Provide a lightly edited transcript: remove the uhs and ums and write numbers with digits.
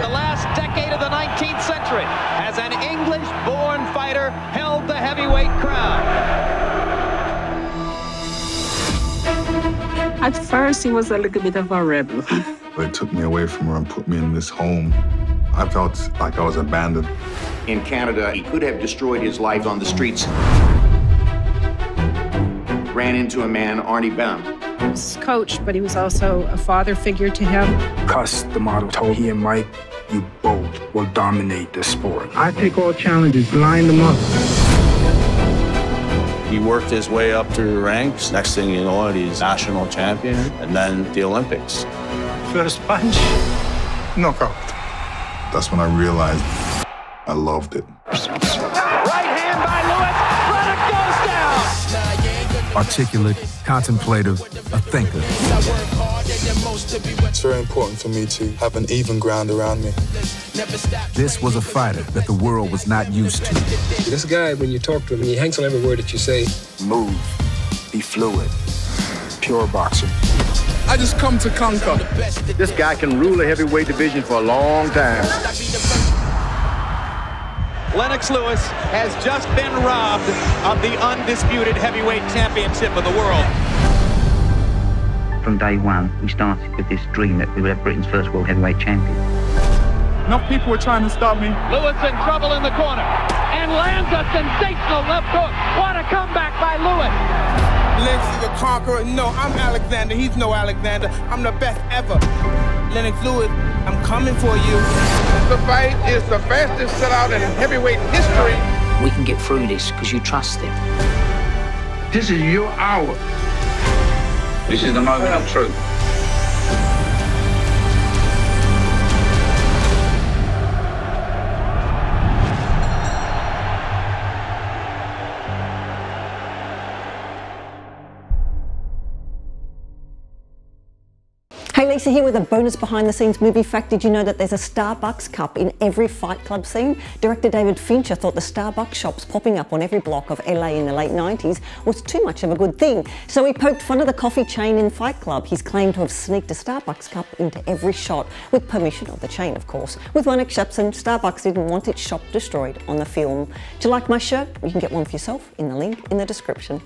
the last decade of the 19th century as an English-born fighter held the heavyweight crown. At first, he was a little bit of a rebel. It took me away from her and put me in this home. I felt like I was abandoned. In Canada, he could have destroyed his life on the streets. Ran into a man, Arnie Bam. He was coached, but he was also a father figure to him. Cuss, the model, told he and Mike, you both will dominate this sport. I take all challenges, line them up. He worked his way up through the ranks. Next thing you know, he's national champion, and then the Olympics. First punch, knockout. That's when I realized I loved it. Right hand by Lewis, Lennox goes down. Articulate, contemplative, a thinker. It's very important for me to have an even ground around me. This was a fighter that the world was not used to. This guy, when you talk to him, he hangs on every word that you say. Move, be fluid, pure boxer. I just come to conquer. This guy can rule a heavyweight division for a long time. Lennox Lewis has just been robbed of the undisputed heavyweight championship of the world. From day one, we started with this dream that we would have Britain's first world heavyweight champion. Enough people were trying to stop me. Lewis in trouble in the corner and lands a sensational left hook. What a comeback by Lewis. Lennox is a conqueror. No, I'm Alexander. He's no Alexander. I'm the best ever. Lennox Lewis, I'm coming for you. The fight is the fastest sellout in heavyweight history. We can get through this because you trust him. This is your hour. This is the moment of truth. Lisa here with a bonus behind-the-scenes movie fact. Did you know that there's a Starbucks cup in every Fight Club scene? Director David Fincher thought the Starbucks shops popping up on every block of LA in the late 90s was too much of a good thing, so he poked fun of the coffee chain in Fight Club. He's claimed to have sneaked a Starbucks cup into every shot, with permission of the chain, of course. With one exception, Starbucks didn't want its shop destroyed on the film. Do you like my shirt? You can get one for yourself in the link in the description.